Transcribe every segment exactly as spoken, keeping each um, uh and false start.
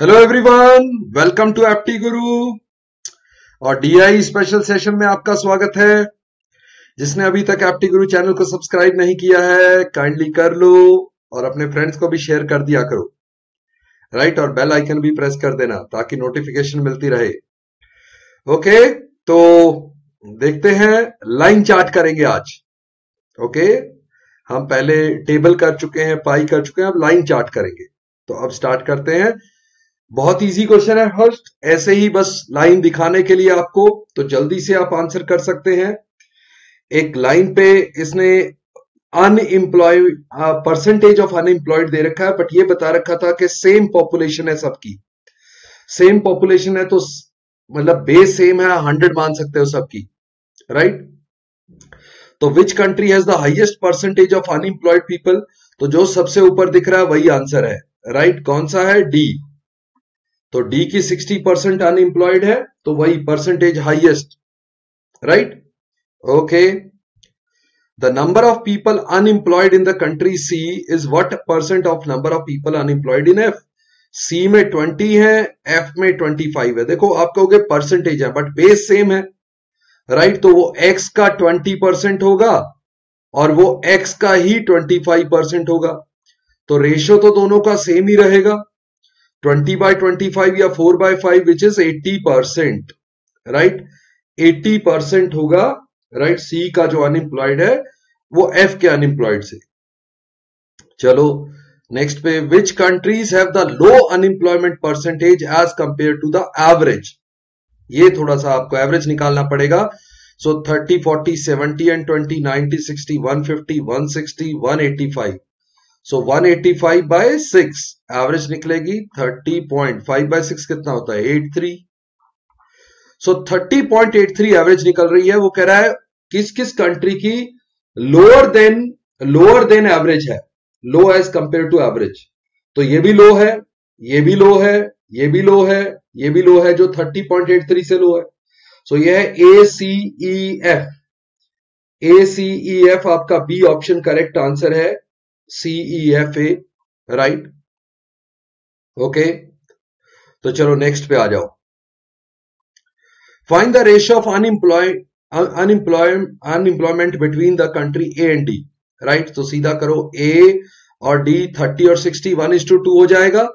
Hello everyone, welcome to एप्टीगुरु और DI special session में आपका स्वागत है। जिसने अभी तक एप्टीगुरु चैनल को सब्सक्राइब नहीं किया है, काइंडली कर लो और अपने फ्रेंड्स को भी शेयर कर दिया करो, राइट। और बेल आइकन भी प्रेस कर देना ताकि नोटिफिकेशन मिलती रहे। ओके, तो देखते हैं, लाइन चार्ट करेंगे आज। ओके, हम पहले टेबल कर चुके हैं, पाई कर चुके हैं, अब लाइन चार्ट करेंगे। तो अब स्टार्ट करते हैं। बहुत इजी क्वेश्चन है फर्स्ट, ऐसे ही बस लाइन दिखाने के लिए आपको, तो जल्दी से आप आंसर कर सकते हैं। एक लाइन पे इसने अनएम्प्लॉयड परसेंटेज ऑफ अनएम्प्लॉयड दे रखा है, बट ये बता रखा था कि सेम पॉपुलेशन है, सबकी सेम पॉपुलेशन है, तो मतलब बेस सेम है, हंड्रेड मान सकते हो सबकी, राइट right? तो which country has the highest percentage of unemployed people, तो जो सबसे ऊपर दिख रहा है वही आंसर है, राइट right? कौन सा है? डी। तो डी की साठ परसेंट अनएम्प्लॉयड है, तो वही percentage highest, right. Okay, the number of people unemployed in the country C is what percent of number of people unemployed in F. C में बीस है, एफ में पच्चीस है। देखो, आप कहोगे परसेंटेज है बट बेस सेम है, राइट right? तो वो एक्स का बीस परसेंट होगा और वो एक्स का ही पच्चीस परसेंट होगा, तो रेशियो तो दोनों का सेम ही रहेगा, बीस बाई पच्चीस या चार बाई पाँच, विच इज अस्सी परसेंट, राइट। अस्सी परसेंट होगा, राइट। सी का जो अनएम्प्लॉयड है वो एफ के अनएम्प्लॉयड से। चलो नेक्स्ट पे, which countries have the low unemployment percentage as compare to the average. ये थोड़ा सा आपको एवरेज निकालना पड़ेगा। सो तीस, चालीस, सत्तर एंड बीस, नब्बे, साठ, एक सौ पचास, एक सौ साठ, एक सौ पचासी। सो so, एक सौ पचासी बाय सिक्स एवरेज निकलेगी। तीस पॉइंट पाँच बाय सिक्स कितना होता है? तिरासी। सो so, तीस पॉइंट तिरासी एवरेज निकल रही है। वो कह रहा है किस किस कंट्री की lower than lower than average है, low as compare to average. तो ये भी लो है, ये भी लो है, ये भी लो है, ये भी लो है, जो तीस पॉइंट तिरासी से लो है। सो so, ये है A C E F. A C E F आपका बी ऑप्शन करेक्ट आंसर है, C E F A, right. Okay, तो चलो नेक्स्ट पे आ जाओ। Find the ratio of unemployed unemployment between the country A and D, right. तो सीधा करो, ए और डी तीस और साठ वन इज टू टू हो जाएगा,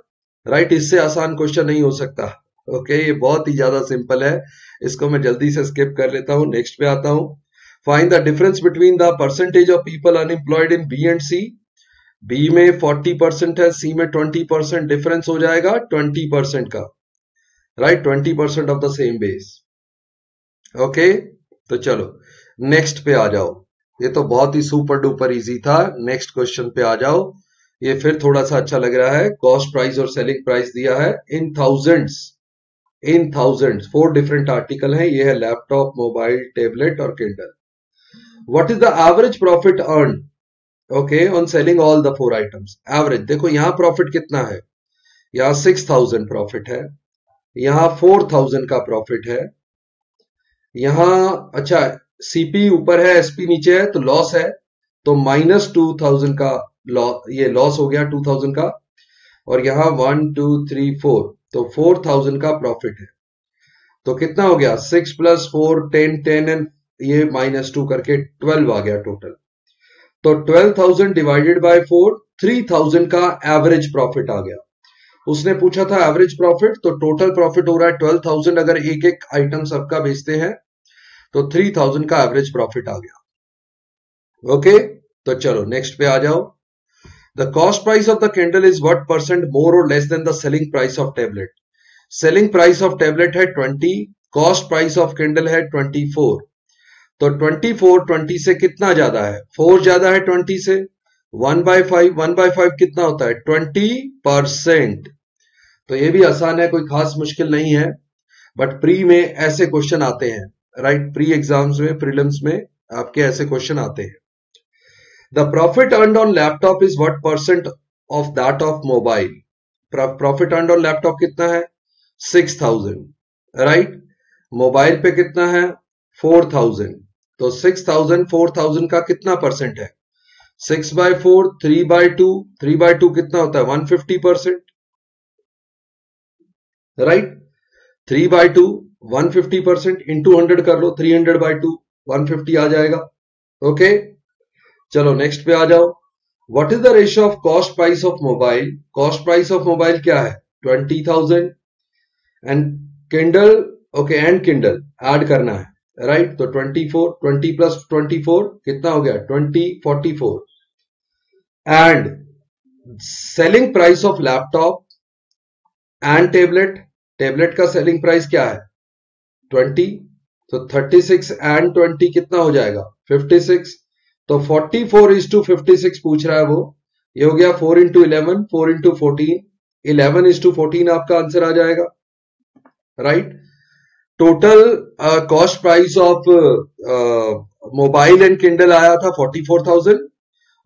राइट right? इससे आसान क्वेश्चन नहीं हो सकता। Okay okay? ये बहुत ही ज्यादा सिंपल है, इसको मैं जल्दी से स्किप कर लेता हूं। नेक्स्ट पे आता हूं। Find the difference between the percentage of people unemployed in B and C. B में चालीस परसेंट है, सी में बीस परसेंट, डिफरेंस हो जाएगा बीस परसेंट का, राइट right? बीस percent of the same base. Okay, तो चलो नेक्स्ट पे आ जाओ। ये तो बहुत ही सुपर डुपर इजी था। नेक्स्ट क्वेश्चन पे आ जाओ, ये फिर थोड़ा सा अच्छा लग रहा है। कॉस्ट प्राइस और सेलिंग प्राइस दिया है in thousands, in thousands four different article है। ये है लैपटॉप, मोबाइल, टेबलेट और Kindle. What is the average profit earn, okay, on selling all the four items. Average देखो, यहाँ प्रॉफिट कितना है? यहाँ सिक्स थाउजेंड प्रॉफिट है, यहाँ फोर थाउजेंड का प्रॉफिट है, यहाँ अच्छा सीपी ऊपर है, एसपी नीचे है, तो लॉस है, तो माइनस टू थाउजेंड का लॉस, ये लॉस हो गया टू थाउजेंड का। और यहाँ वन टू थ्री फोर, तो फोर थाउजेंड का प्रॉफिट है, तो कितना हो गया? Six plus four ten, ten and ये माइनस टू करके ट्वेल्व आ गया टोटल। तो बारह हज़ार डिवाइडेड बाय फोर, तीन हज़ार का एवरेज प्रॉफिट आ गया। उसने पूछा था एवरेज प्रॉफिट, तो टोटल प्रॉफिट हो रहा है बारह हज़ार। अगर एक एक आइटम सबका बेचते हैं तो तीन हज़ार का एवरेज प्रॉफिट आ गया। ओके, तो चलो नेक्स्ट पे आ जाओ। The cost price of the candle is what percent more और less than the selling price of tablet. Selling price of tablet है twenty, cost price of candle है ट्वेंटी फोर। तो चौबीस बीस से कितना ज्यादा है? चार ज्यादा है बीस से। One by five, one by five कितना होता है? बीस परसेंट। तो ये भी आसान है, कोई खास मुश्किल नहीं है, बट प्री में ऐसे क्वेश्चन आते हैं, राइट। प्री एग्जाम्स में, प्रीलिम्स में आपके ऐसे क्वेश्चन आते हैं। The profit earned on laptop is what percent of that of mobile. Profit earned on laptop कितना है? Six thousand, right. मोबाइल पे कितना है? Four thousand. तो सिक्स थाउजेंड फोर थाउजेंड का कितना परसेंट है? Six by four, three by two, three by two कितना होता है? One fifty percent, right. Three by two one fifty percent into hundred कर लो, three hundred by two one fifty आ जाएगा। ओके चलो नेक्स्ट पे आ जाओ। What is the ratio of cost price of mobile? Cost price of mobile क्या है? Twenty thousand and Kindle, okay and Kindle add करना है राइट right? तो twenty four twenty plus twenty four कितना हो गया? Twenty forty four. And selling price of laptop and tablet, tablet का selling price क्या है? ट्वेंटी, तो थर्टी सिक्स एंड ट्वेंटी कितना हो जाएगा? Fifty six. तो forty four is to fifty six पूछ रहा है वो, ये हो गया four into eleven, four into fourteen, eleven is to fourteen आपका आंसर आ जाएगा right. Total cost price of mobile and Kindle आया था फोर्टी फोर थाउजेंड,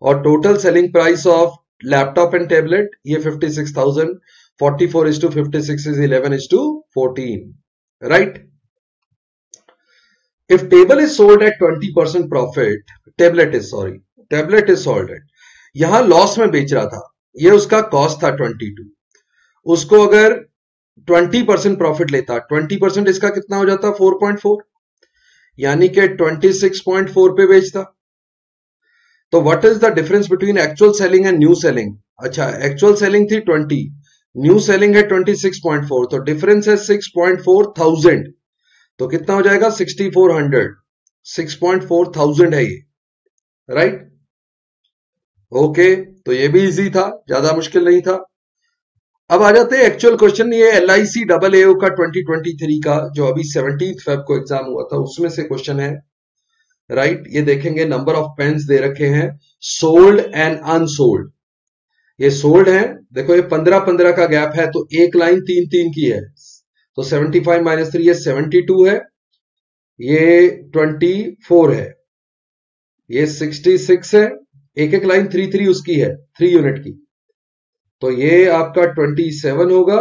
और total selling price of laptop and tablet ये fifty six thousand. Forty four is to fifty six is eleven is to fourteen right. If table is sold at twenty percent profit, tablet is sorry, tablet is sold at, यहाँ loss में बेच रहा था, ये उसका cost था twenty two, उसको अगर ट्वेंटी परसेंट प्रॉफिट लेता, ट्वेंटी परसेंट इसका कितना हो जाता? फोर पॉइंट फोर, यानी कि ट्वेंटी सिक्स पॉइंट फोर पे बेचता। तो what is the difference between actual selling and new selling? अच्छा एक्चुअल सेलिंग थी ट्वेंटी, न्यू सेलिंग है ट्वेंटी सिक्स पॉइंट फोर, तो डिफरेंस है सिक्स पॉइंट फोर थाउजेंड। तो कितना हो जाएगा? Sixty four hundred, six point four thousand है ये राइट right? ओके okay, तो ये भी इजी था, ज्यादा मुश्किल नहीं था। अब आ जाते हैं एक्चुअल क्वेश्चन। ये L I C double AO का ट्वेंटी ट्वेंटी थ्री का जो अभी सेवनटीन्थ फेब को एग्जाम हुआ था उसमें से क्वेश्चन है राइट right? ये देखेंगे नंबर ऑफ पेन्स दे रखे हैं सोल्ड एंड अनसोल्ड। ये सोल्ड है, देखो ये पंद्रह पंद्रह का गैप है, तो एक लाइन तीन तीन की है, तो सेवेंटी फाइव माइनस थ्री ये सेवेंटी टू है, ये ट्वेंटी फोर है, ये सिक्सटी सिक्स है, एक एक लाइन थ्री थ्री उसकी है, थ्री यूनिट की, तो ये आपका ट्वेंटी सेवन होगा,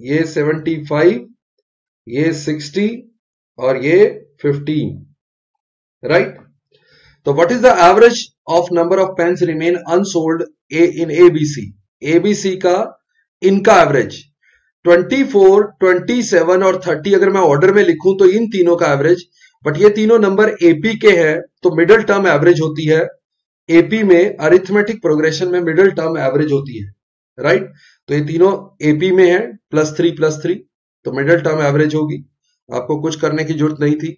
ये सेवेंटी फाइव, ये सिक्सटी और ये फिफ्टीन राइट। तो what is the average of number of pens remain unsold A in ABC? ABC का इनका average twenty four, twenty seven और थर्टी अगर मैं ऑर्डर में लिखूं तो इन तीनों का एवरेज, बट ये तीनों नंबर एपी के हैं तो मिडिल टर्म एवरेज होती है एपी में, अरिथमेटिक प्रोग्रेशन में मिडिल टर्म एवरेज होती है राइट। तो ये तीनों एपी में है, प्लस थ्री प्लस थ्री, तो मिडिल टर्म एवरेज होगी, आपको कुछ करने की जरूरत नहीं थी।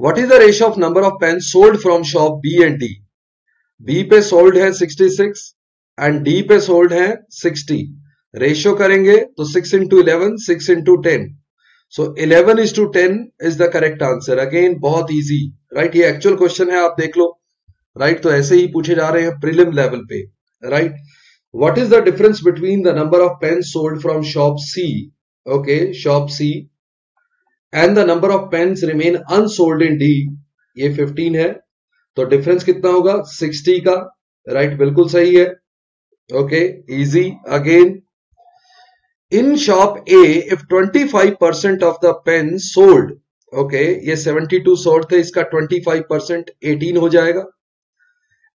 What is the ratio of number of pen sold from shop B and D? B पे सोल्ड है सिक्सटी सिक्स एंड डी पे सोल्ड है सिक्सटी। रेशियो करेंगे तो six into eleven, six into ten, so eleven is to ten is the correct answer. Again बहुत easy right, ये actual question है, आप देख लो राइट right? तो ऐसे ही पूछे जा रहे हैं प्रीलिम लेवल पे right. What is the difference between the number of pen sold from shop C, okay shop C, and the number of pen remain unsold in D? ये फिफ्टीन है, तो डिफरेंस कितना होगा? सिक्सटी का right right? बिल्कुल सही है okay easy again. In shop A if twenty five percent of the pen sold, okay ये सेवेंटी टू सोल्ड थे, इसका ट्वेंटी फाइव परसेंट एटीन हो जाएगा,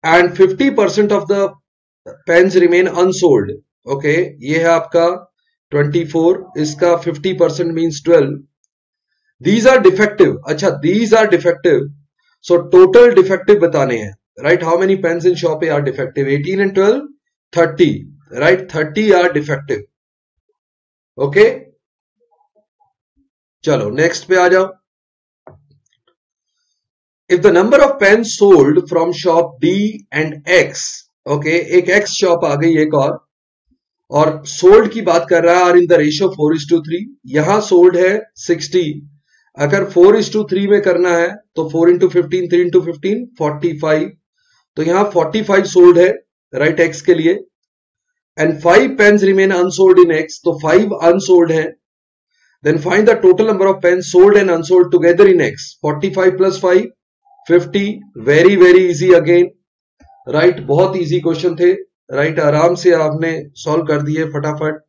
and fifty percent of the pens remain unsold, okay ये है आपका twenty four, इसका fifty percent means twelve. These are defective, अच्छा these are defective, so total defective बताने हैं right. How many pens in shop A are defective? Eighteen and twelve, thirty right, thirty are defective okay okay? चलो next पे आ जाओ। If the number of pen sold from shop D and X, okay एक X shop आ गई एक और, और सोल्ड की बात कर रहा है, और in the ratio four is to three, यहां सोल्ड है सिक्सटी, अगर फोर इज टू थ्री में करना है तो four into fifteen, three into fifteen, forty five, तो यहां फोर्टी फाइव सोल्ड है राइट right, एक्स के लिए, and five pens remain unsold in X, तो फाइव अनसोल्ड है। Then find the total number of pen sold and unsold together in X, forty five plus five fifty, very very easy again right. बहुत easy question थे right right, आराम से आपने solve कर दिए फटाफट।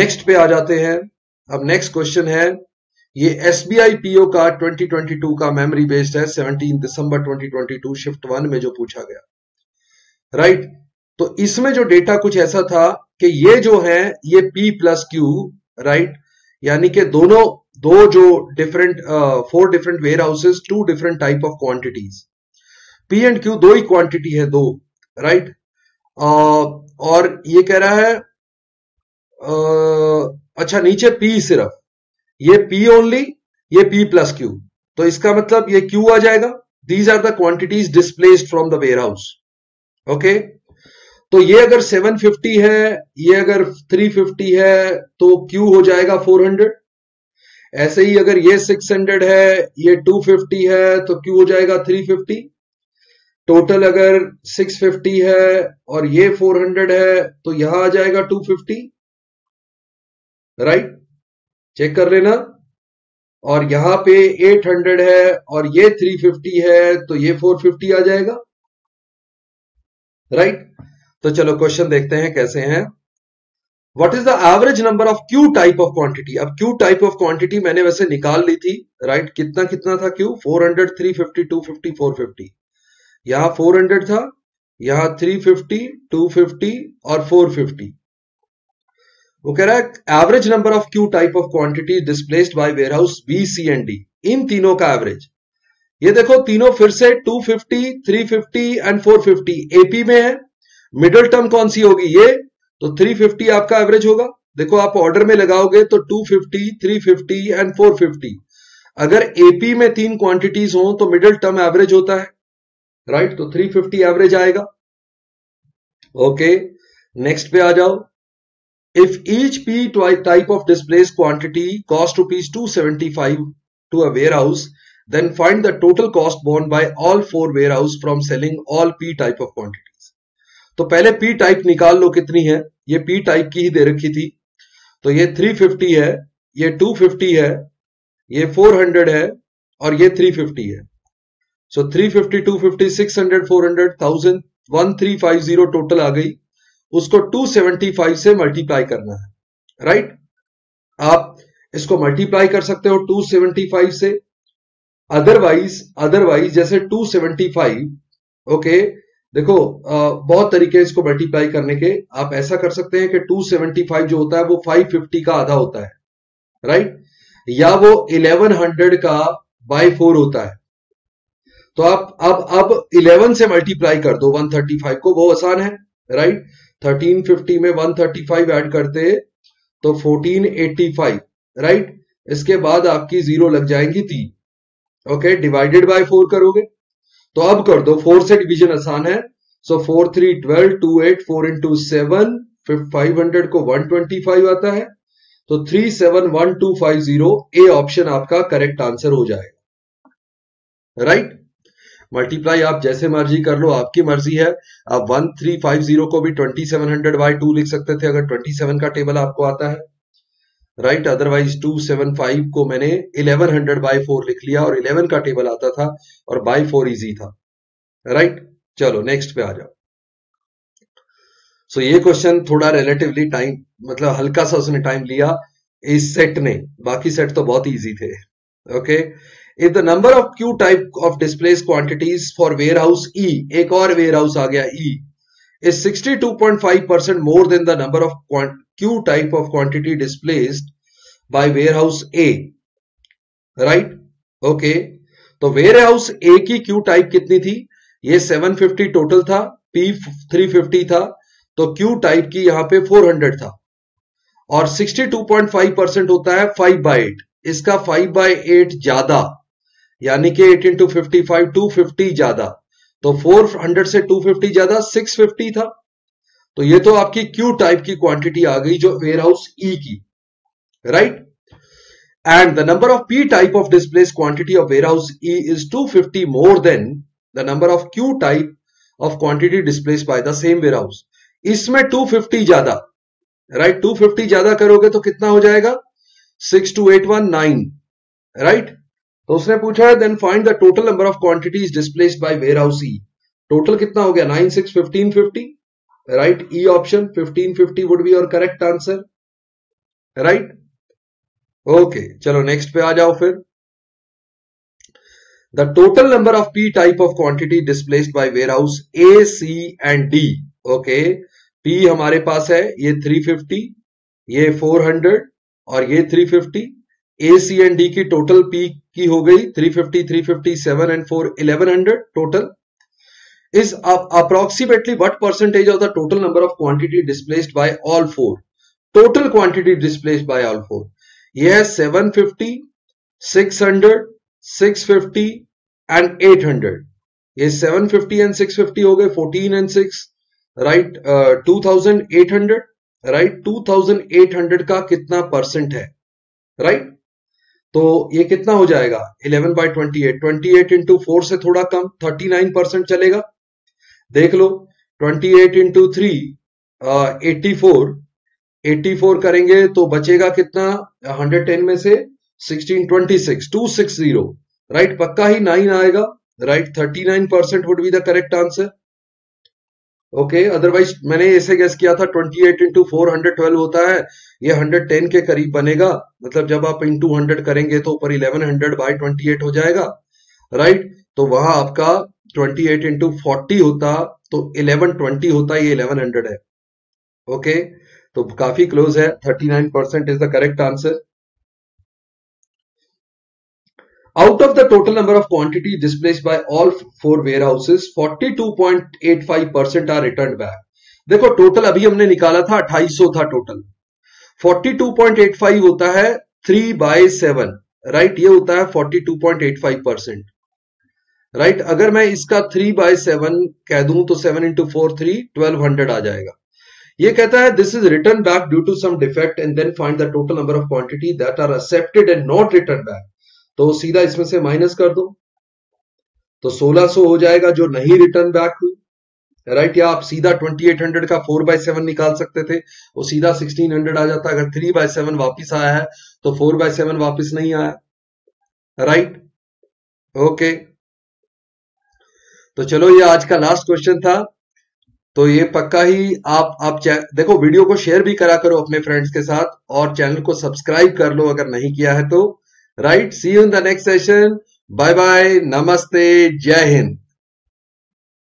नेक्स्ट पे आ जाते हैं। अब नेक्स्ट क्वेश्चन है ये एसबीआई पीओ का ट्वेंटी ट्वेंटी टू का मेमोरी बेस्ड है, सेवनटीन दिसंबर twenty twenty two shift one में जो पूछा गया राइट right, तो इसमें जो डेटा कुछ ऐसा था कि ये जो है ये P प्लस Q राइट, यानी कि दोनों दो जो different four different warehouses two different type of quantities, P and Q दो ही क्वांटिटी है दो राइट right? uh, और ये कह रहा है uh, अच्छा नीचे P सिर्फ, ये P ओनली, ये P प्लस Q, तो इसका मतलब ये Q आ जाएगा। These are the quantities displaced from the warehouse okay. तो ये अगर सेवन फिफ्टी है, ये अगर थ्री फिफ्टी है तो Q हो जाएगा फोर हंड्रेड, ऐसे ही अगर ये सिक्स हंड्रेड है, ये टू फिफ्टी है तो Q हो जाएगा थ्री फिफ्टी, टोटल अगर सिक्स फिफ्टी है और ये फोर हंड्रेड है तो यहां आ जाएगा टू फिफ्टी राइट, चेक कर लेना। और यहां पे एट हंड्रेड है और ये थ्री फिफ्टी है तो ये फोर फिफ्टी आ जाएगा राइट right? तो चलो क्वेश्चन देखते हैं कैसे हैं। What is the average number of Q type of quantity. अब क्यू टाइप ऑफ क्वांटिटी मैंने वैसे निकाल ली थी राइट right? कितना कितना था Q, four hundred, three fifty, two fifty, four fifty, यहां फोर हंड्रेड था, यहां थ्री फिफ्टी, टू फिफ्टी और फोर फिफ्टी। वो कह रहा है average number of Q type of quantity displaced by warehouse B C and D, इन तीनों का एवरेज। ये देखो तीनों फिर से two fifty, three fifty and four fifty AP में है, मिडिल टर्म कौन सी होगी ये, तो थ्री फिफ्टी आपका एवरेज होगा। देखो आप ऑर्डर में लगाओगे तो two fifty, three fifty and four fifty, अगर एपी में तीन क्वांटिटीज हो तो मिडिल टर्म एवरेज होता है राइट, तो थ्री फिफ्टी एवरेज आएगा ओके। नेक्स्ट पे आ जाओ। If each P type of displace quantity cost rupees two seventy five to a warehouse, then find the total cost borne by all four warehouse from selling all P type of quantities। तो पहले P type निकाल लो कितनी है, ये P type की ही दे रखी थी, तो ये थ्री फिफ्टी है, ये टू फिफ्टी है, ये फोर हंड्रेड है और ये थ्री फिफ्टी है। so three fifty, two fifty, six hundred, four hundred, one thousand, thirteen fifty total आ गई, उसको टू सेवेंटी फाइव से मल्टीप्लाई करना है राइट right? आप इसको मल्टीप्लाई कर सकते हो टू सेवेंटी फाइव से, अदरवाइज अदरवाइज जैसे टू सेवेंटी फाइव ओके। देखो आ, बहुत तरीके इसको मल्टीप्लाई करने के, आप ऐसा कर सकते हैं कि टू सेवेंटी फाइव जो होता है वो फाइव फिफ्टी का आधा होता है राइट, या वो इलेवन हंड्रेड का बाय फोर होता है। तो आप अब अब इलेवन से मल्टीप्लाई कर दो वन थर्टी फाइव को, वो आसान है राइट। थर्टीन फिफ्टी में वन थर्टी फाइव ऐड करते तो फोर्टीन एटी फाइव राइट, इसके बाद आपकी जीरो लग जाएंगी तीन ओके, डिवाइडेड बाय फोर करोगे तो अब कर दो, फोर से डिवीजन आसान है। So four three twelve, two eight, four into seven five hundred को वन ट्वेंटी फाइव आता है, तो three seven one two five zero A option आपका करेक्ट आंसर हो जाएगा राइट right? मल्टीप्लाई आप जैसे मर्जी कर लो, आपकी मर्जी है। आप वन थ्री फाइव जीरो को भी twenty seven hundred by two लिख सकते थे अगर ट्वेंटी सेवन का टेबल आपको आता है right, otherwise two seventy five को मैंने इलेवन हंड्रेड बाय फोर लिख लिया, और इलेवन का टेबल आता था और बाय फोर इजी था राइट right? चलो नेक्स्ट पे आ जाओ। सो so, ये क्वेश्चन थोड़ा रिलेटिवली टाइम, मतलब हल्का सा उसने टाइम लिया इस सेट ने, बाकी सेट तो बहुत इजी थे okay. If the number of Q type of displace quantities for warehouse E, एक और वेयर हाउस आ गया E, is sixty two point five percent more than the number of Q type of quantity displaced by warehouse A, right? Okay. तो warehouse A की Q type कितनी थी, ये seven fifty total था, P three fifty था, तो Q type की यहाँ पे फोर हंड्रेड था, और sixty two point five percent होता है फाइव बाई एट, इसका फाइव बाई एट ज्यादा, यानी कि eight into fifty five two fifty ज्यादा, तो फोर हंड्रेड से टू फिफ्टी ज्यादा सिक्स फिफ्टी था, तो ये तो आपकी Q टाइप की क्वांटिटी आ गई जो वेयर हाउस E की right. And the number of P type of displace quantity of warehouse E is to fifty more than the number of Q type of quantity displace by the same warehouse, इसमें two fifty ज्यादा right, two fifty ज्यादा करोगे तो कितना हो जाएगा six two eight one nine right. तो उसने पूछा है then find the total number of quantities displaced by warehouse E, total कितना हो गया nine six fifteen fifty right, E option fifteen fifty would be your correct answer right okay. चलो next पे आ जाओ फिर। The total number of P type of quantity displaced by warehouse A C and D okay, P हमारे पास है ये तीन सौ पचास, ये चार सौ और ये तीन सौ पचास. A, C एंड D की टोटल P की हो गई three fifty, three fifty, seven and four, eleven hundred total. Is approximately what percentage of the total number of quantity displaced by all four? Total quantity displaced by all four. यह है seven fifty, six hundred, six fifty and eight hundred. ये seven fifty and six fifty हो गए, fourteen and six. Right, two thousand eight hundred, right, two thousand eight hundred का कितना percent है, right right? तो ये कितना हो जाएगा eleven by twenty-eight, twenty-eight into four से थोड़ा कम thirty-nine परसेंट चलेगा. देख लो twenty-eight into three uh, eighty-four eighty-four करेंगे तो बचेगा कितना, one hundred ten में से sixteen, twenty-six, two sixty, right, पक्का ही नाइन आएगा, right, thirty-nine percent would be the correct answer. Okay, otherwise मैंने ऐसे गैस किया था twenty-eight into four hundred twelve होता है, ये one hundred ten के करीब बनेगा, मतलब जब आप into one hundred करेंगे तो ऊपर eleven hundred by twenty-eight हो जाएगा, राइट, तो वहां आपका twenty-eight into forty होता तो eleven twenty होता, ये eleven hundred है. ओके, तो काफी क्लोज है, thirty-nine percent is the correct answer. Out of the total number of quantity displaced by all four warehouses, forty-two point eight five percent are returned back. देखो total अभी हमने निकाला था twenty-eight सौ था total. forty-two point eight five होता है three by seven, right? ये होता है forty-two point eight five percent, right? अगर मैं इसका three by seven कह दूं तो seven into four, three, twelve hundred आ जाएगा. ये कहता है this is returned back due to some defect and then find the total number of quantity that are accepted and not returned back. तो सीधा इसमें से माइनस कर दो तो सोलह सौ हो जाएगा जो नहीं रिटर्न बैक हुई, राइट, या आप सीधा twenty-eight hundred का four by seven निकाल सकते थे, वो सीधा sixteen hundred आ जाता. अगर three by seven वापस आया है तो four by seven वापस नहीं आया, राइट. ओके, तो चलो ये आज का लास्ट क्वेश्चन था. तो ये पक्का ही आप आप देखो, वीडियो को शेयर भी करा करो अपने फ्रेंड्स के साथ और चैनल को सब्सक्राइब कर लो अगर नहीं किया है तो. Right, see you in the next session. Bye bye, namaste, jai hind.